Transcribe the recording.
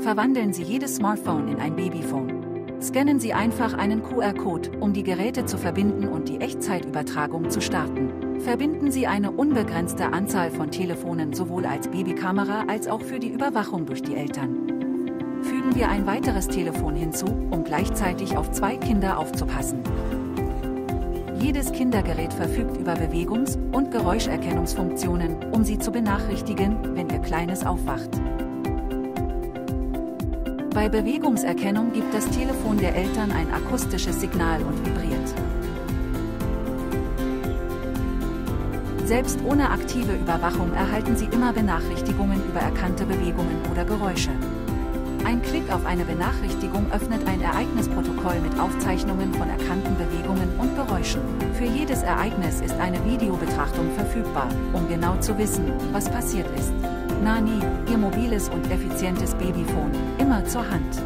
Verwandeln Sie jedes Smartphone in ein Babyphone. Scannen Sie einfach einen QR-Code, um die Geräte zu verbinden und die Echtzeitübertragung zu starten. Verbinden Sie eine unbegrenzte Anzahl von Telefonen sowohl als Babykamera als auch für die Überwachung durch die Eltern. Fügen wir ein weiteres Telefon hinzu, um gleichzeitig auf 2 Kinder aufzupassen. Jedes Kindergerät verfügt über Bewegungs- und Geräuscherkennungsfunktionen, um Sie zu benachrichtigen, wenn Ihr Kleines aufwacht. Bei Bewegungserkennung gibt das Telefon der Eltern ein akustisches Signal und vibriert. Selbst ohne aktive Überwachung erhalten Sie immer Benachrichtigungen über erkannte Bewegungen oder Geräusche. Ein Klick auf eine Benachrichtigung öffnet ein Ereignisprotokoll mit Aufzeichnungen von erkannten Bewegungen und Geräuschen. Für jedes Ereignis ist eine Videobetrachtung verfügbar, um genau zu wissen, was passiert ist. Nani, Ihr mobiles und effizientes Babyphone, immer zur Hand.